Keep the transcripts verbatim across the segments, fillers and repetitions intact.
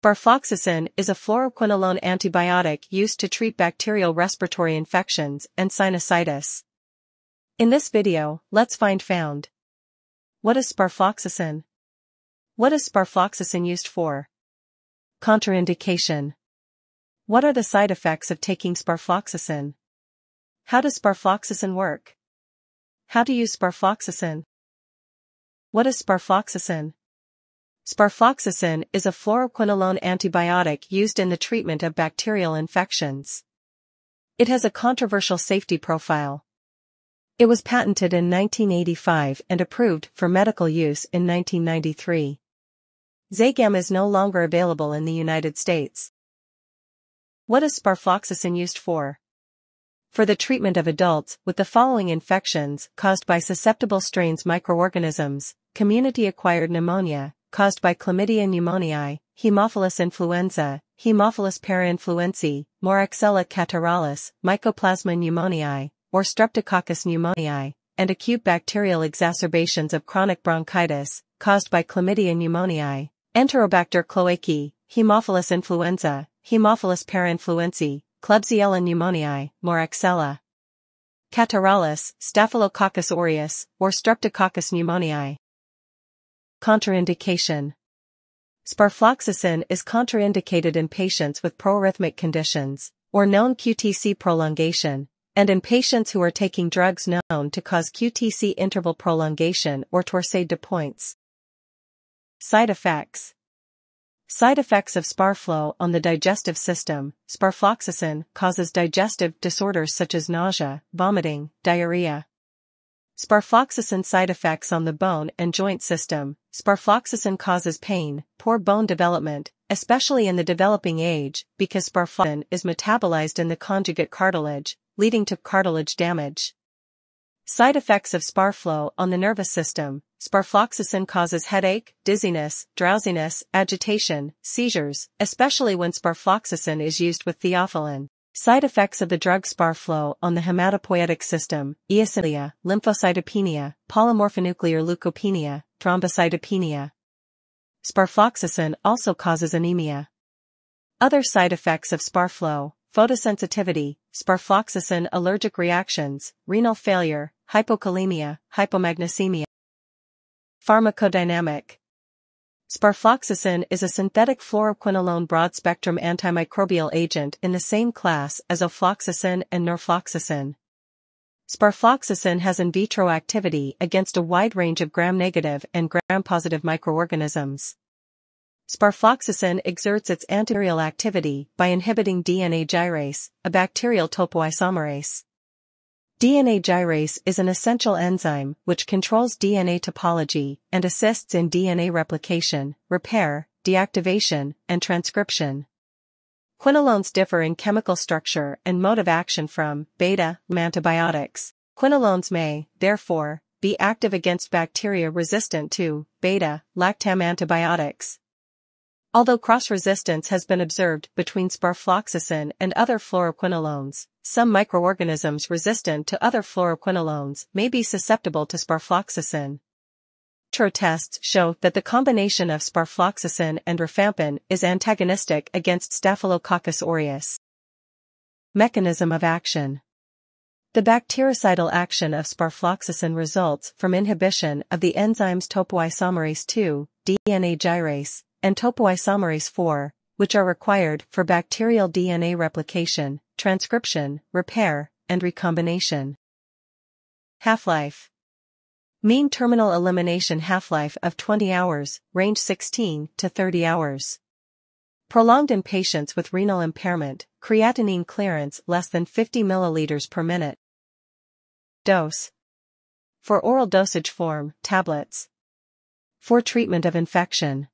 Sparfloxacin is a fluoroquinolone antibiotic used to treat bacterial respiratory infections and sinusitis. In this video, let's find found. What is sparfloxacin? What is sparfloxacin used for? Contraindication. What are the side effects of taking sparfloxacin? How does sparfloxacin work? How to use sparfloxacin? What is sparfloxacin? Sparfloxacin is a fluoroquinolone antibiotic used in the treatment of bacterial infections. It has a controversial safety profile. It was patented in nineteen eighty-five and approved for medical use in nineteen ninety-three. Zagam is no longer available in the United States. What is sparfloxacin used for? For the treatment of adults with the following infections caused by susceptible strains microorganisms: community-acquired pneumonia, caused by Chlamydia pneumoniae, Haemophilus influenzae, Haemophilus parainfluenzae, Moraxella catarrhalis, Mycoplasma pneumoniae, or Streptococcus pneumoniae, and acute bacterial exacerbations of chronic bronchitis, caused by Chlamydia pneumoniae, Enterobacter cloacae, Haemophilus influenzae, Haemophilus parainfluenzae, Klebsiella pneumoniae, Moraxella catarrhalis, Staphylococcus aureus, or Streptococcus pneumoniae. Contraindication. Sparfloxacin is contraindicated in patients with proarrhythmic conditions, or known Q T C prolongation, and in patients who are taking drugs known to cause Q T C interval prolongation or torsade de pointes. Side effects. Side effects of Sparflo on the digestive system. Sparfloxacin causes digestive disorders such as nausea, vomiting, diarrhea. Sparfloxacin side effects on the bone and joint system. Sparfloxacin causes pain, poor bone development, especially in the developing age, because sparfloxacin is metabolized in the conjugate cartilage, leading to cartilage damage. Side effects of Sparflo on the nervous system. Sparfloxacin causes headache, dizziness, drowsiness, agitation, seizures, especially when sparfloxacin is used with theophylline. Side effects of the drug Sparflo on the hematopoietic system: eosinophilia, lymphocytopenia, polymorphonuclear leukopenia, thrombocytopenia. Sparfloxacin also causes anemia. Other side effects of Sparflo: photosensitivity, Sparfloxacin allergic reactions, renal failure, hypokalemia, hypomagnesemia. Pharmacodynamic. Sparfloxacin is a synthetic fluoroquinolone broad-spectrum antimicrobial agent in the same class as ofloxacin and norfloxacin. Sparfloxacin has in vitro activity against a wide range of gram-negative and gram-positive microorganisms. Sparfloxacin exerts its antibacterial activity by inhibiting D N A gyrase, a bacterial topoisomerase. D N A gyrase is an essential enzyme which controls D N A topology and assists in D N A replication, repair, deactivation, and transcription. Quinolones differ in chemical structure and mode of action from beta-lactam antibiotics. Quinolones may, therefore, be active against bacteria resistant to beta-lactam antibiotics. Although cross-resistance has been observed between sparfloxacin and other fluoroquinolones, some microorganisms resistant to other fluoroquinolones may be susceptible to sparfloxacin. Vitro tests show that the combination of sparfloxacin and rifampin is antagonistic against Staphylococcus aureus. Mechanism of action. The bactericidal action of sparfloxacin results from inhibition of the enzymes topoisomerase two, D N A gyrase, and topoisomerase four, which are required for bacterial D N A replication, transcription, repair, and recombination. Half-life. Mean terminal elimination half-life of twenty hours, range sixteen to thirty hours. Prolonged in patients with renal impairment, creatinine clearance less than fifty milliliters per minute. Dose. For oral dosage form, tablets. For treatment of infection.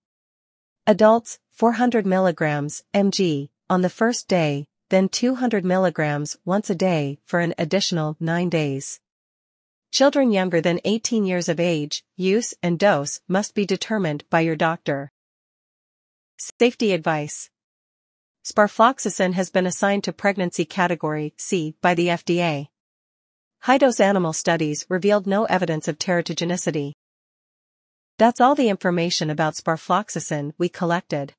Adults, four hundred milligrams per milliliter, on the first day, then two hundred milligrams once a day for an additional nine days. Children younger than eighteen years of age, use and dose must be determined by your doctor. Safety advice. Sparfloxacin has been assigned to pregnancy category C by the F D A. High-dose animal studies revealed no evidence of teratogenicity. That's all the information about sparfloxacin we collected.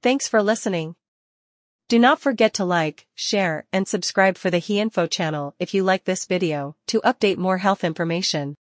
Thanks for listening. Do not forget to like, share, and subscribe for the HeInfo channel if you like this video, to update more health information.